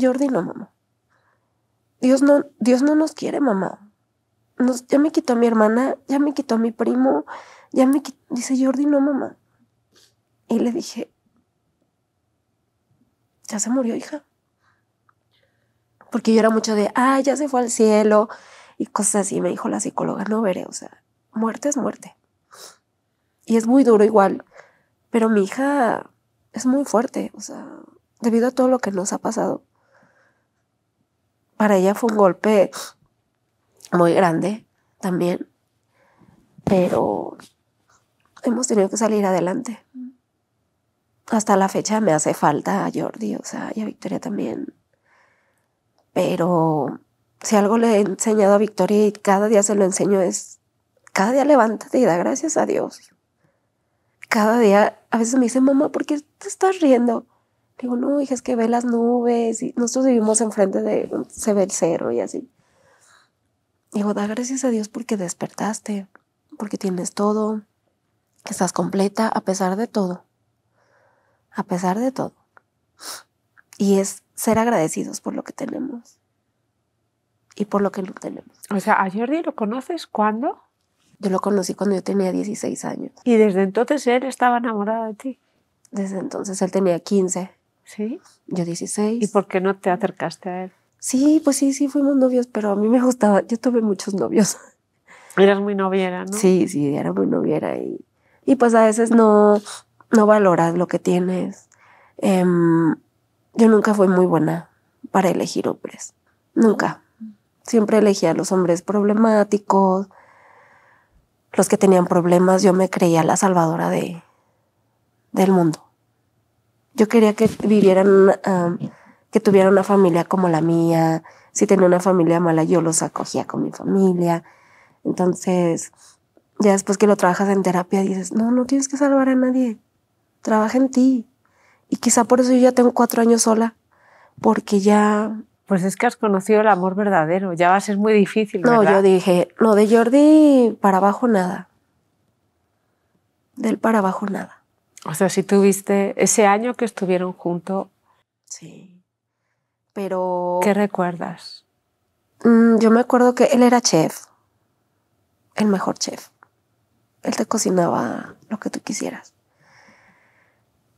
Jordi, no, mamá. Dios no, Dios no nos quiere, mamá. Nos, ya me quitó a mi hermana, ya me quitó a mi primo, ya me quitó, dice Jordi, no, mamá. Y le dije, ya se murió, hija. Porque yo era mucho de, ah, ya se fue al cielo y cosas así. Me dijo la psicóloga, no veré, o sea, muerte es muerte. Y es muy duro igual, pero mi hija es muy fuerte, o sea, debido a todo lo que nos ha pasado. Para ella fue un golpe... muy grande también, pero hemos tenido que salir adelante. Hasta la fecha me hace falta a Jordi, o sea, y a Victoria también. Pero si algo le he enseñado a Victoria y cada día se lo enseño es, cada día levántate y da gracias a Dios. Cada día, a veces me dice, mamá, ¿por qué te estás riendo? Digo, no, hija, es que ve las nubes, y nosotros vivimos enfrente de, se ve el cerro y así. Digo, da gracias a Dios porque despertaste, porque tienes todo, que estás completa a pesar de todo, a pesar de todo. Y es ser agradecidos por lo que tenemos y por lo que no tenemos. O sea, ¿a Jordi lo conoces cuándo? Yo lo conocí cuando yo tenía dieciséis años. ¿Y desde entonces él estaba enamorado de ti? Desde entonces él tenía quince. ¿Sí? Yo dieciséis. ¿Y por qué no te acercaste a él? Sí, pues sí, sí, fuimos novios, pero a mí me gustaba. Yo tuve muchos novios. Eras muy noviera, ¿no? Sí, sí, era muy noviera. Y, y pues a veces no, no valoras lo que tienes. Eh, yo nunca fui muy buena para elegir hombres. Nunca. Siempre elegía a los hombres problemáticos, los que tenían problemas. Yo me creía la salvadora de, del mundo. Yo quería que vivieran, um, que tuvieran una familia como la mía. Si tenía una familia mala, yo los acogía con mi familia. Entonces, ya después que lo trabajas en terapia, dices, no, no tienes que salvar a nadie. Trabaja en ti. Y quizá por eso yo ya tengo cuatro años sola, porque ya... Pues es que has conocido el amor verdadero, ya va a ser muy difícil, ¿verdad? No, yo dije, no, de Jordi para abajo nada. De él para abajo nada. O sea, si tuviste ese año que estuvieron juntos... Sí, pero... ¿Qué recuerdas? Mm, yo me acuerdo que él era chef, el mejor chef. Él te cocinaba lo que tú quisieras.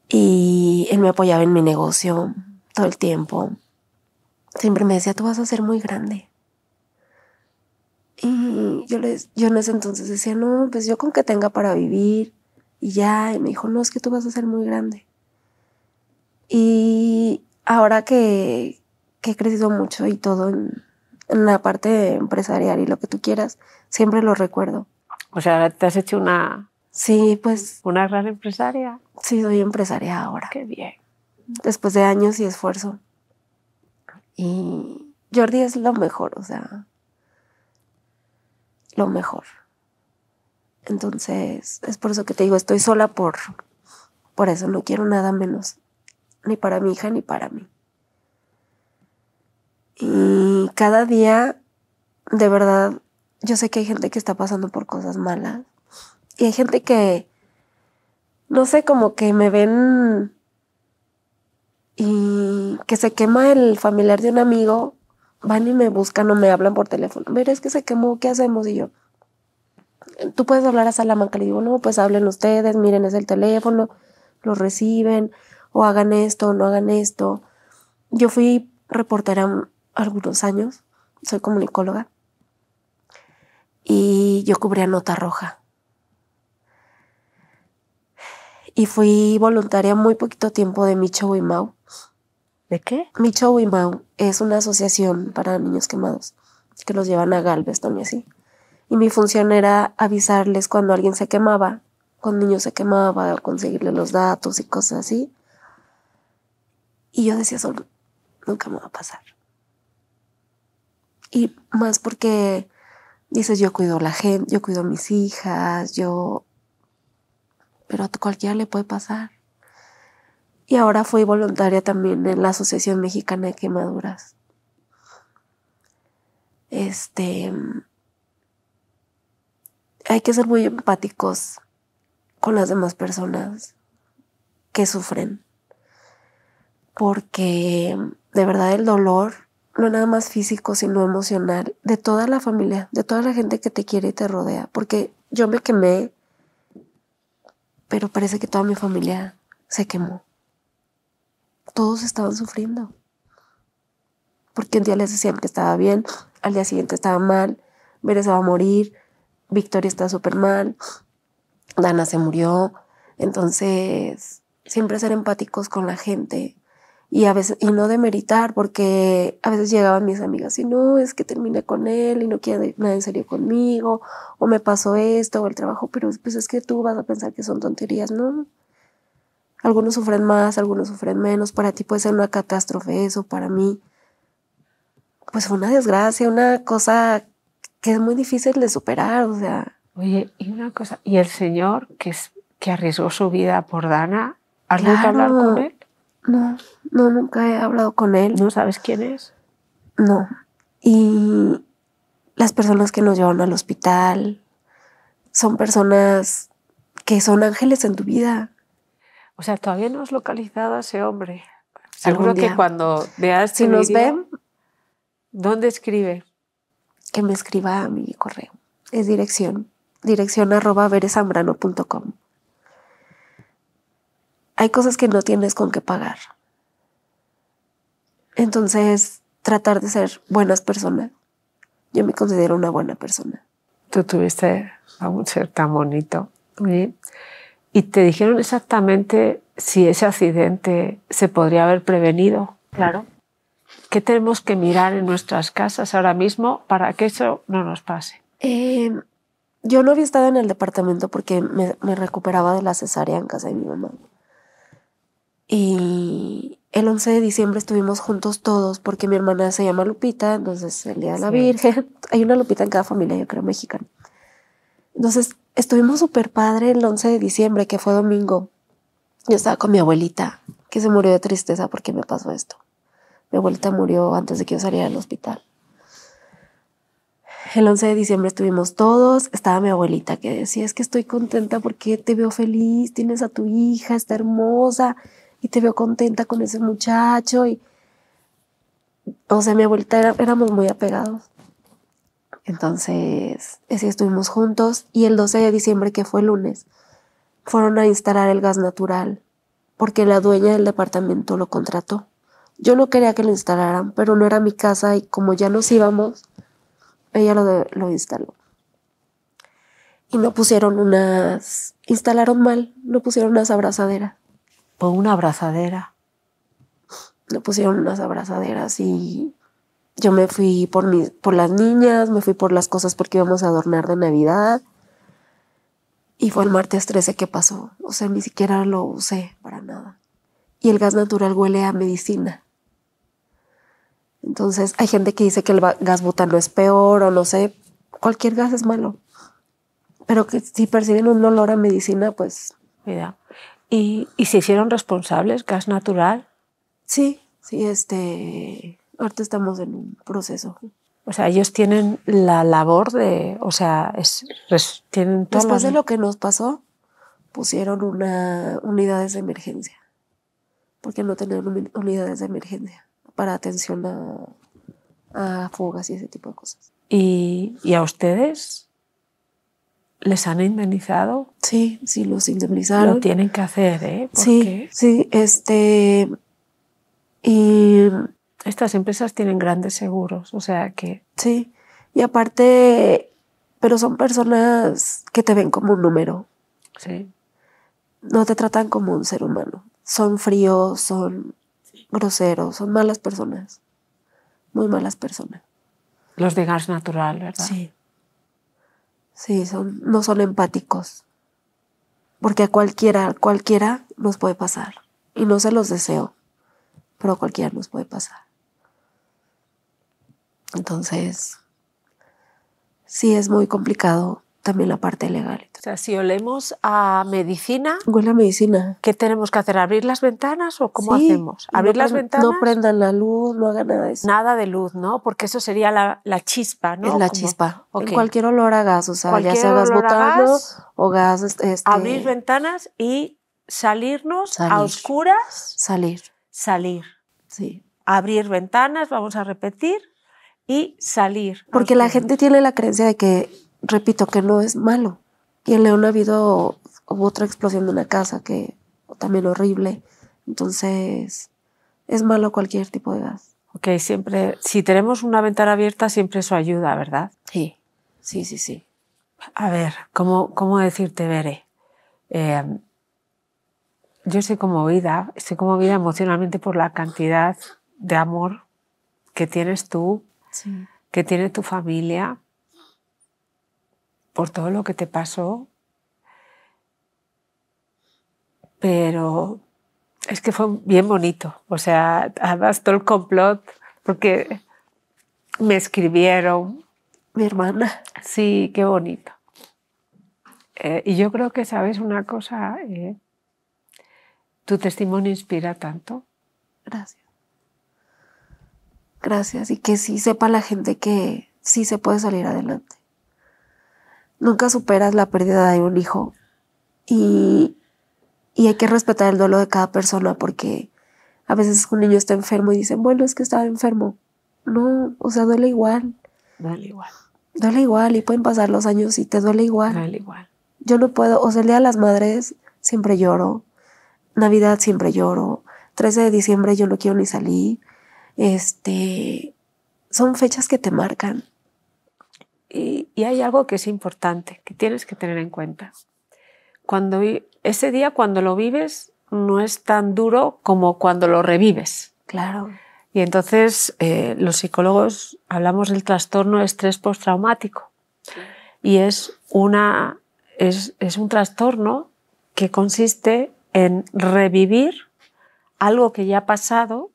Y él me apoyaba en mi negocio todo el tiempo. Siempre me decía, tú vas a ser muy grande. Y yo, les, yo en ese entonces decía, no, pues yo con que tenga para vivir. Y ya, y me dijo, no, es que tú vas a ser muy grande. Y ahora que, que he crecido mucho y todo en, en la parte empresarial y lo que tú quieras, siempre lo recuerdo. O sea, te has hecho una... Sí, pues... ¿Una gran empresaria? Sí, soy empresaria ahora. Qué bien. Después de años y esfuerzo. Y Jordi es lo mejor, o sea, lo mejor. Entonces, es por eso que te digo, estoy sola por, por eso. No quiero nada menos, ni para mi hija ni para mí. Y cada día, de verdad, yo sé que hay gente que está pasando por cosas malas. Y hay gente que, no sé, como que me ven... Y que se quema el familiar de un amigo, van y me buscan o me hablan por teléfono. Mira, es que se quemó, ¿qué hacemos? Y yo, tú puedes hablar a Salamanca. Le digo, no, pues hablen ustedes, miren, es el teléfono, lo reciben, o hagan esto, no hagan esto. Yo fui reportera algunos años, soy comunicóloga, y yo cubría Nota Roja. Y fui voluntaria muy poquito tiempo de Micho Wimau. ¿De qué? Micho Wimau es una asociación para niños quemados que los llevan a Galveston y así. Y mi función era avisarles cuando alguien se quemaba, cuando un niño se quemaba, conseguirle los datos y cosas así. Y yo decía, eso nunca me va a pasar. Y más porque dices, yo cuido a la gente, yo cuido a mis hijas, yo... pero a cualquiera le puede pasar. Y ahora fui voluntaria también en la Asociación Mexicana de Quemaduras. Este, hay que ser muy empáticos con las demás personas que sufren, porque de verdad el dolor, no nada más físico, sino emocional, de toda la familia, de toda la gente que te quiere y te rodea, porque yo me quemé, pero parece que toda mi familia se quemó. Todos estaban sufriendo. Porque un día les decían que estaba bien, al día siguiente estaba mal, Berenice va a morir, Victoria está súper mal, Dana se murió. Entonces, siempre ser empáticos con la gente. Y, a veces, y no demeritar, porque a veces llegaban mis amigas y no, es que terminé con él y no quiere nada en serio conmigo, o me pasó esto, o el trabajo, pero pues es que tú vas a pensar que son tonterías, ¿no? Algunos sufren más, algunos sufren menos, para ti puede ser una catástrofe eso, para mí pues fue una desgracia, una cosa que es muy difícil de superar, o sea. Oye, y una cosa, ¿y el señor que, es, que arriesgó su vida por Dana, has vuelto a hablar con él? No, no, nunca he hablado con él. ¿No sabes quién es? No. Y las personas que nos llevan al hospital son personas que son ángeles en tu vida. O sea, todavía no has localizado a ese hombre. Seguro que cuando veas... Si nos ven... ¿Dónde escribe? Que me escriba a mi correo. Es dirección. Dirección arroba veresambrano punto com. Hay cosas que no tienes con qué pagar. Entonces, tratar de ser buenas personas. Yo me considero una buena persona. Tú tuviste a un ser tan bonito. ¿Sí? Y te dijeron exactamente si ese accidente se podría haber prevenido. Claro. ¿Qué tenemos que mirar en nuestras casas ahora mismo para que eso no nos pase? Eh, yo no había estado en el departamento porque me, me recuperaba de la cesárea en casa de mi mamá. Y el once de diciembre estuvimos juntos todos porque mi hermana se llama Lupita, entonces el Día de la sí. Virgen. Hay una Lupita en cada familia, yo creo, mexicana. Entonces estuvimos súper padre el once de diciembre, que fue domingo. Yo estaba con mi abuelita, que se murió de tristeza porque me pasó esto. Mi abuelita murió antes de que yo saliera del hospital. El once de diciembre estuvimos todos. Estaba mi abuelita que decía, es que estoy contenta porque te veo feliz, tienes a tu hija, está hermosa, y te veo contenta con ese muchacho. Y... O sea, mi abuelita, era, éramos muy apegados. Entonces, así estuvimos juntos. Y el doce de diciembre, que fue el lunes, fueron a instalar el gas natural porque la dueña del departamento lo contrató. Yo no quería que lo instalaran, pero no era mi casa y como ya nos íbamos, ella lo, de, lo instaló. Y no pusieron unas... Instalaron mal, no pusieron unas abrazaderas. ¿O una abrazadera? No pusieron unas abrazaderas y yo me fui por, mi, por las niñas, me fui por las cosas porque íbamos a adornar de Navidad. Y fue el martes trece que pasó. O sea, ni siquiera lo usé para nada. Y el gas natural huele a medicina. Entonces, hay gente que dice que el gas butano es peor o no sé. Cualquier gas es malo. Pero que si perciben un olor a medicina, pues... Mira. ¿Y, y se hicieron responsables gas natural? Sí, sí, este... ahorita estamos en un proceso. O sea, ellos tienen la labor de... O sea, es, res, tienen todo. Después de lo que nos pasó, pusieron una unidades de emergencia. Porque no tenían unidades de emergencia para atención a, a fugas y ese tipo de cosas. ¿Y, ¿Y a ustedes les han indemnizado? Sí, sí, los indemnizaron. Lo tienen que hacer, ¿eh? ¿Por sí, qué? sí. Este, y estas empresas tienen grandes seguros, o sea que... Sí, y aparte, pero son personas que te ven como un número. Sí. No te tratan como un ser humano. Son fríos, son groseros, son malas personas. Muy malas personas. Los de gas natural, ¿verdad? Sí. Sí, son, no son empáticos. Porque a cualquiera, cualquiera nos puede pasar. Y no se los deseo, pero a cualquiera nos puede pasar. Entonces, sí es muy complicado. También la parte legal. O sea, si olemos a medicina... Huele a medicina. ¿Qué tenemos que hacer? ¿Abrir las ventanas o cómo sí, hacemos? ¿Abrir no las ventanas? No prendan la luz, no hagan nada de eso. Nada de luz, ¿no? Porque eso sería la, la chispa, ¿no? Es la como, chispa. Okay. En cualquier olor a gas, o sea, cualquier ya sea gas butano gas, o gas... Este, abrir ventanas y salirnos salir, a oscuras. Salir. Salir. Sí. Abrir ventanas, vamos a repetir, y salir. Porque la gente tiene la creencia de que... Repito, que no es malo. Y en León ha habido hubo otra explosión de una casa que también horrible. Entonces, es malo cualquier tipo de gas. Ok, siempre, si tenemos una ventana abierta, siempre eso ayuda, ¿verdad? Sí, sí, sí, sí. A ver, ¿cómo, cómo decirte, Bere? Eh, yo estoy conmovida, estoy conmovida emocionalmente por la cantidad de amor que tienes tú, sí. que tiene tu familia, por todo lo que te pasó, pero es que fue bien bonito. O sea, además todo el complot, porque me escribieron. Mi hermana. Sí, qué bonito. Eh, y yo creo que, ¿sabes una cosa? Eh, tu testimonio inspira tanto. Gracias. Gracias. Y que sí sepa la gente que sí se puede salir adelante. Nunca superas la pérdida de un hijo y, y hay que respetar el duelo de cada persona porque a veces un niño está enfermo y dicen, bueno, es que estaba enfermo. No, o sea, duele igual. Duele igual. Duele igual y pueden pasar los años y te duele igual. Duele igual. Yo no puedo, o sea, el Día de las Madres siempre lloro, Navidad siempre lloro, trece de diciembre yo no quiero ni salir. Este, son fechas que te marcan. Y, y hay algo que es importante, que tienes que tener en cuenta. Cuando, ese día, cuando lo vives, no es tan duro como cuando lo revives. Claro. Y entonces eh, los psicólogos hablamos del trastorno de estrés postraumático. Sí. Y es, una, es, es un trastorno que consiste en revivir algo que ya ha pasado,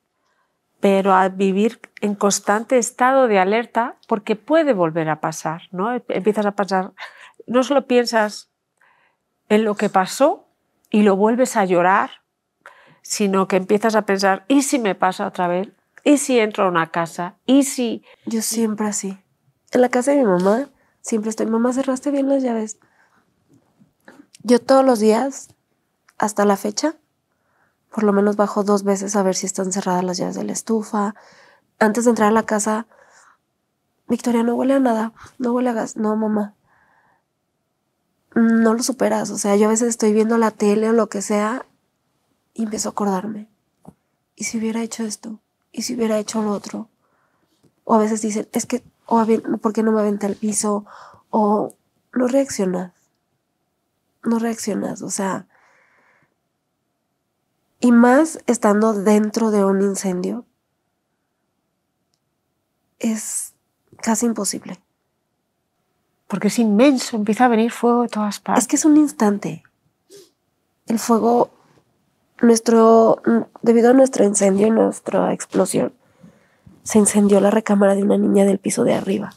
pero a vivir en constante estado de alerta porque puede volver a pasar, ¿no? Empiezas a pensar, no solo piensas en lo que pasó y lo vuelves a llorar, sino que empiezas a pensar, ¿y si me pasa otra vez? ¿Y si entro a una casa? ¿Y si...? Yo siempre así. En la casa de mi mamá siempre estoy, mamá, ¿cerraste bien las llaves? Yo todos los días, hasta la fecha, por lo menos bajo dos veces a ver si están cerradas las llaves de la estufa. Antes de entrar a la casa, Victoria, no huele a nada, no huele a gas. No, mamá, no lo superas. O sea, yo a veces estoy viendo la tele o lo que sea y empiezo a acordarme. ¿Y si hubiera hecho esto? ¿Y si hubiera hecho lo otro? O a veces dicen, es que, o ¿por qué no me aventé al piso? O no reaccionas. No reaccionas, o sea... Y más estando dentro de un incendio, es casi imposible. Porque es inmenso, empieza a venir fuego de todas partes. Es que es un instante. El fuego, nuestro, debido a nuestro incendio y nuestra explosión, se incendió la recámara de una niña del piso de arriba.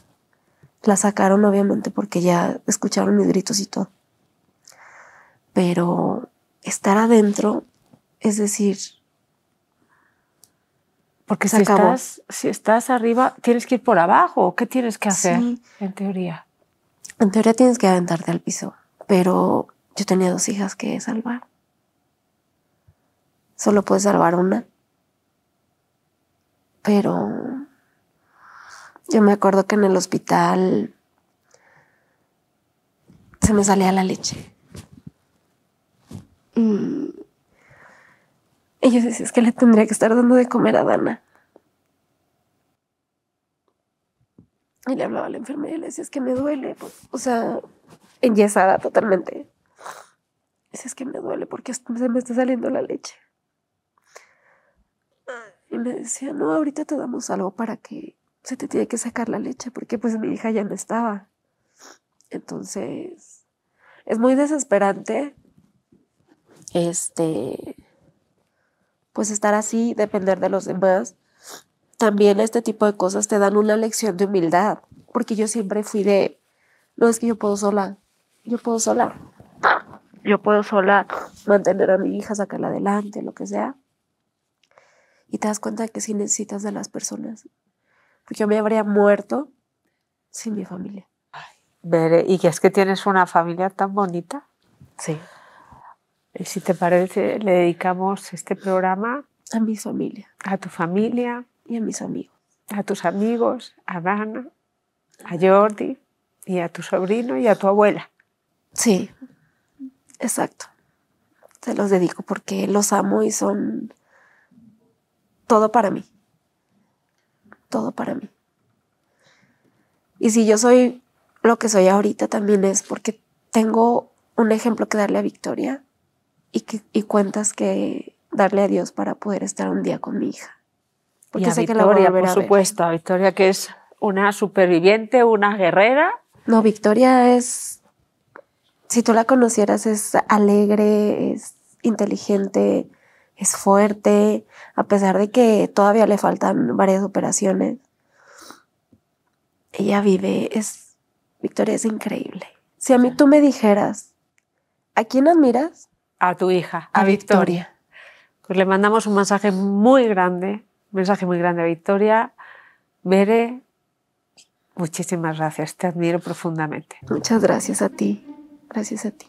La sacaron obviamente porque ya escucharon mis gritos y todo. Pero estar adentro... Es decir, porque si estás, si estás arriba, ¿tienes que ir por abajo? ¿O qué tienes que hacer, sí, en teoría? En teoría tienes que aventarte al piso, pero yo tenía dos hijas que salvar. Solo puedes salvar una. Pero yo me acuerdo que en el hospital se me salía la leche. Y... Y yo decía, es que le tendría que estar dando de comer a Dana. Y le hablaba a la enfermera y le decía, es que me duele. Pues, o sea, enyesada totalmente. Dice, es que me duele porque se me está saliendo la leche. Y me decía, no, ahorita te damos algo para que se te tiene que sacar la leche. Porque pues mi hija ya no estaba. Entonces, es muy desesperante. Este... Pues estar así, depender de los demás. También este tipo de cosas te dan una lección de humildad. Porque yo siempre fui de, no, es que yo puedo sola. Yo puedo sola. Yo puedo sola mantener a mi hija, sacarla adelante, lo que sea. Y te das cuenta de que sí necesitas de las personas. Porque yo me habría muerto sin mi familia. Ay, Bere, ¿y es que tienes una familia tan bonita? Sí. Y si te parece, le dedicamos este programa... A mi familia. A tu familia. Y a mis amigos. A tus amigos, a Dana, a Jordi, y a tu sobrino y a tu abuela. Sí, exacto. Te los dedico porque los amo y son todo para mí. Todo para mí. Y si yo soy lo que soy ahorita también es porque tengo un ejemplo que darle a Victoria... Y, que, y cuentas que darle a Dios para poder estar un día con mi hija. Porque sé que la voy a volver a ver. Por supuesto, a Victoria, que es una superviviente, una guerrera. No, Victoria es, si tú la conocieras, es alegre, es inteligente, es fuerte, a pesar de que todavía le faltan varias operaciones. Ella vive, es, Victoria es increíble. Si a mí tú me dijeras, ¿a quién admiras? A tu hija, a, a Victoria. Victoria. Pues le mandamos un mensaje muy grande, un mensaje muy grande a Victoria. Bere, muchísimas gracias, te admiro profundamente. Muchas gracias a ti, gracias a ti.